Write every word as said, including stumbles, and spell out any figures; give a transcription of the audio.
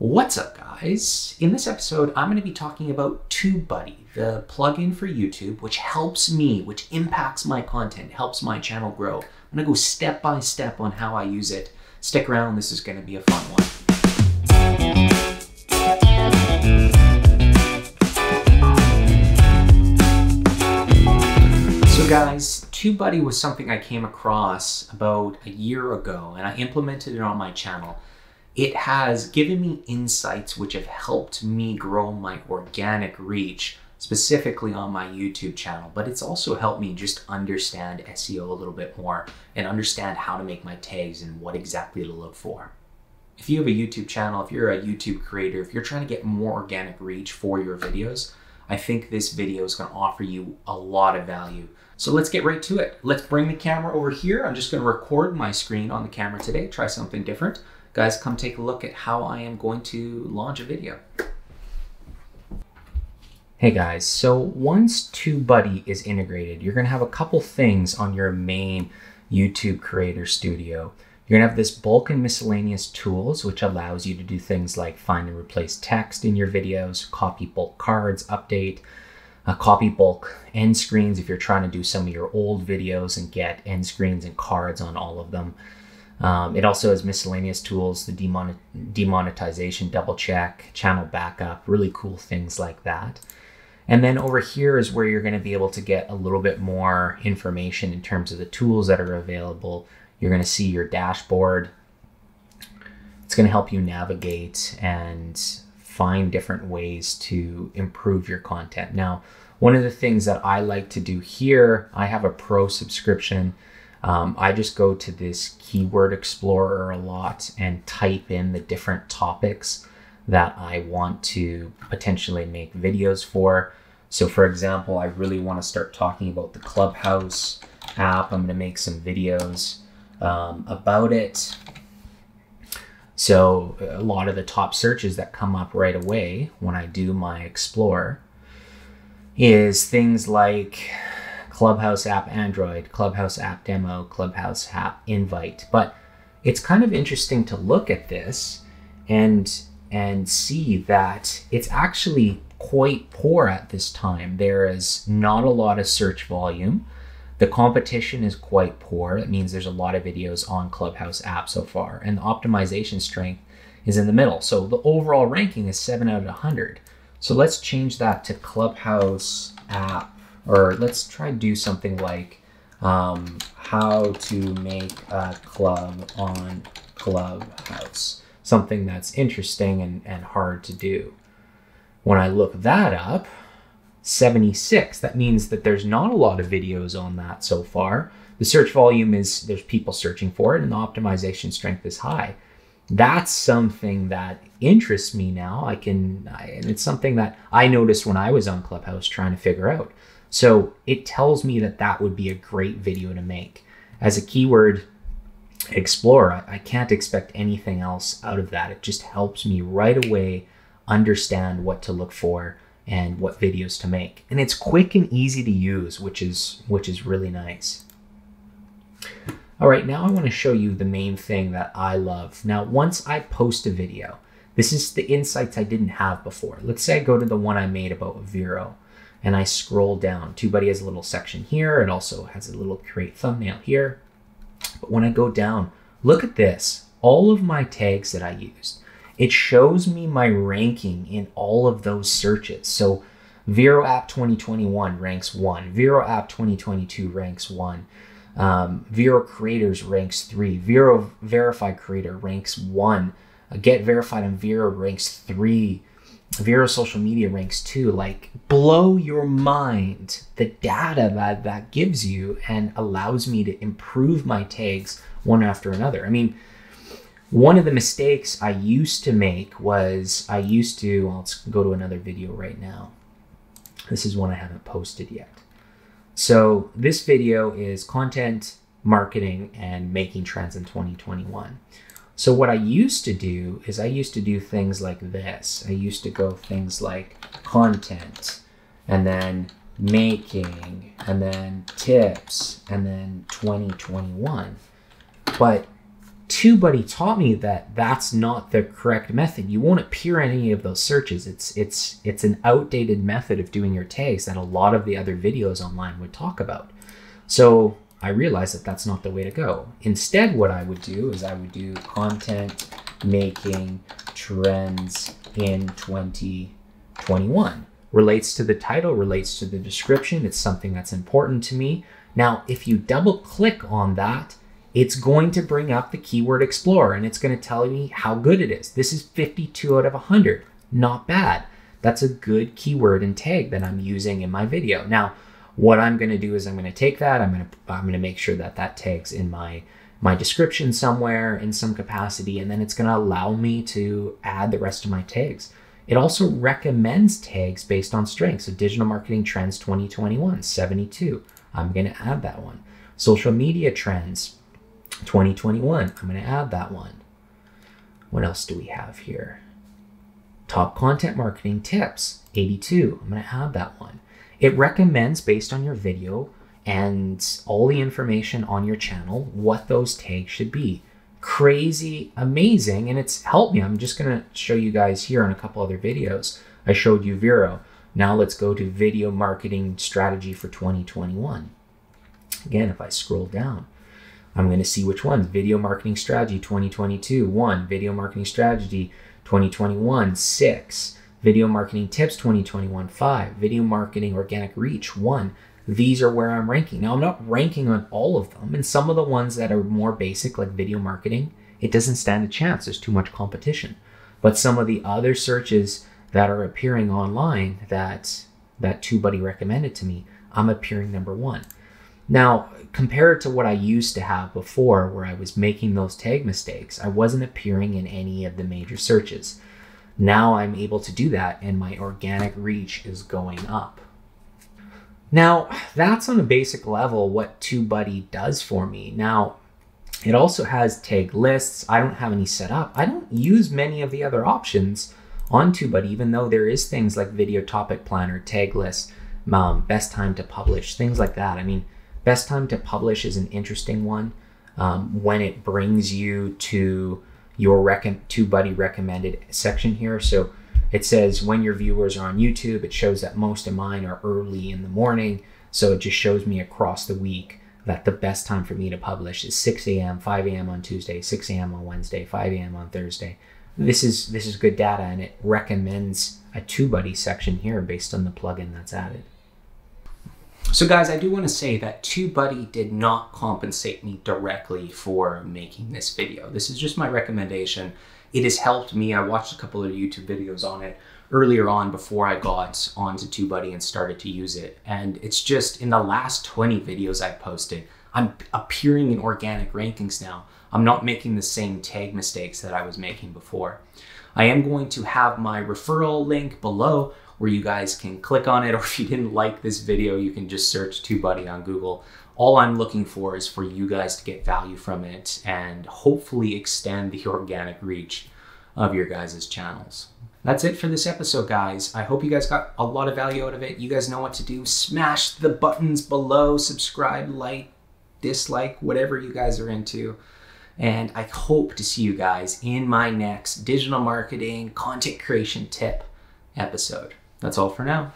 What's up, guys? In this episode, I'm going to be talking about TubeBuddy, the plugin for YouTube, which helps me, which impacts my content, helps my channel grow. I'm going to go step by step on how I use it. Stick around, this is going to be a fun one. So guys, TubeBuddy was something I came across about a year ago, and I implemented it on my channel. It has given me insights which have helped me grow my organic reach, specifically on my YouTube channel, but it's also helped me just understand S E O a little bit more and understand how to make my tags and what exactly to look for. If you have a YouTube channel, if you're a YouTube creator, if you're trying to get more organic reach for your videos, I think this video is going to offer you a lot of value. So let's get right to it. Let's bring the camera over here. I'm just going to record my screen on the camera today, try something different. Guys, come take a look at how I am going to launch a video. Hey guys, so once TubeBuddy is integrated, you're gonna have a couple things on your main YouTube Creator Studio. You're gonna have this bulk and miscellaneous tools, which allows you to do things like find and replace text in your videos, copy bulk cards, update, uh, copy bulk end screens if you're trying to do some of your old videos and get end screens and cards on all of them. Um, it also has miscellaneous tools, the demonet demonetization, double check, channel backup, really cool things like that. And then over here is where you're going to be able to get a little bit more information in terms of the tools that are available. You're going to see your dashboard. It's going to help you navigate and find different ways to improve your content. Now, one of the things that I like to do here, I have a pro subscription. Um, I just go to this keyword explorer a lot and type in the different topics that I want to potentially make videos for. So for example, I really want to start talking about the Clubhouse app. I'm going to make some videos um, about it. So a lot of the top searches that come up right away when I do my explorer is things like Clubhouse app Android, Clubhouse app demo, Clubhouse app invite. But it's kind of interesting to look at this and and see that it's actually quite poor at this time. There is not a lot of search volume. The competition is quite poor. That means there's a lot of videos on Clubhouse app so far. And the optimization strength is in the middle. So the overall ranking is seven out of one hundred. So let's change that to Clubhouse app. Or let's try to do something like um, how to make a club on Clubhouse, something that's interesting and, and hard to do. When I look that up, seventy-six, that means that there's not a lot of videos on that so far. The search volume is, there's people searching for it, and the optimization strength is high. That's something that interests me now. I can, I, and it's something that I noticed when I was on Clubhouse trying to figure out. So it tells me that that would be a great video to make. As a keyword explorer, I can't expect anything else out of that. It just helps me right away understand what to look for and what videos to make. And it's quick and easy to use, which is, which is really nice. All right, now I want to show you the main thing that I love. Now, once I post a video, this is the insights I didn't have before. Let's say I go to the one I made about Vero. And I scroll down. TubeBuddy has a little section here. It also has a little create thumbnail here. But when I go down, look at this. All of my tags that I used. It shows me my ranking in all of those searches. So Vero app twenty twenty-one ranks one. Vero app twenty twenty-two ranks one. Um, Vero creators ranks three. Vero verified creator ranks one. Uh, get verified on Vero ranks three. Vero social media ranks too. Like, blow your mind the data that that gives you and allows me to improve my tags one after another. I mean, one of the mistakes I used to make was I used to, well, let's go to another video right now. This is one I haven't posted yet. So this video is content, marketing, and making trends in twenty twenty-one. So what I used to do is I used to do things like this. I used to go things like content, and then making, and then tips, and then twenty twenty-one. But TubeBuddy taught me that that's not the correct method. You won't appear in any of those searches. It's it's it's an outdated method of doing your tags that a lot of the other videos online would talk about. So I realized that that's not the way to go. Instead, what I would do is I would do content making trends in twenty twenty-one. Relates to the title, relates to the description. It's something that's important to me. Now, if you double click on that, it's going to bring up the keyword explorer and it's going to tell me how good it is. This is fifty-two out of one hundred. Not bad. That's a good keyword and tag that I'm using in my video. Now, what I'm going to do is I'm going to take that. I'm going to, I'm going to make sure that that tag's in my, my description somewhere in some capacity, and then it's going to allow me to add the rest of my tags. It also recommends tags based on strengths. So digital marketing trends twenty twenty-one, seventy-two. I'm going to add that one. Social media trends twenty twenty-one. I'm going to add that one. What else do we have here? Top content marketing tips eighty-two. I'm going to add that one. It recommends based on your video and all the information on your channel what those tags should be. Crazy amazing, and it's helped me. I'm just going to show you guys here on a couple other videos. I showed you Vero. Now let's go to video marketing strategy for twenty twenty-one. Again, if I scroll down, I'm going to see which ones. Video marketing strategy twenty twenty-two, one. Video marketing strategy twenty twenty-one, six. Video marketing tips twenty twenty-one, five. Video marketing organic reach, one. These are where I'm ranking. Now, I'm not ranking on all of them, and some of the ones that are more basic, like video marketing, it doesn't stand a chance. There's too much competition. But some of the other searches that are appearing online that that TubeBuddy recommended to me, I'm appearing number one. Now, compared to what I used to have before, where I was making those tag mistakes, I wasn't appearing in any of the major searches. Now I'm able to do that, and my organic reach is going up. Now, that's on a basic level what TubeBuddy does for me. Now, it also has tag lists. I don't have any set up. I don't use many of the other options on TubeBuddy, even though there is things like video topic planner, tag list, um, best time to publish, things like that. I mean, best time to publish is an interesting one. Um, when it brings you to your rec- TubeBuddy recommended section here. So it says when your viewers are on YouTube, it shows that most of mine are early in the morning. So it just shows me across the week that the best time for me to publish is six A M, five A M on Tuesday, six A M on Wednesday, five A M on Thursday. This is, this is good data, and it recommends a TubeBuddy section here based on the plugin that's added. So guys, I do want to say that TubeBuddy did not compensate me directly for making this video. This is just my recommendation. It has helped me. I watched a couple of YouTube videos on it earlier on before I got onto TubeBuddy and started to use it. And it's just in the last twenty videos I've posted, I'm appearing in organic rankings now. I'm not making the same tag mistakes that I was making before. I am going to have my referral link below where you guys can click on it, or if you didn't like this video, you can just search TubeBuddy on Google. All I'm looking for is for you guys to get value from it and hopefully extend the organic reach of your guys' channels. That's it for this episode, guys. I hope you guys got a lot of value out of it. You guys know what to do. Smash the buttons below, subscribe, like, dislike, whatever you guys are into. And I hope to see you guys in my next digital marketing content creation tip episode. That's all for now.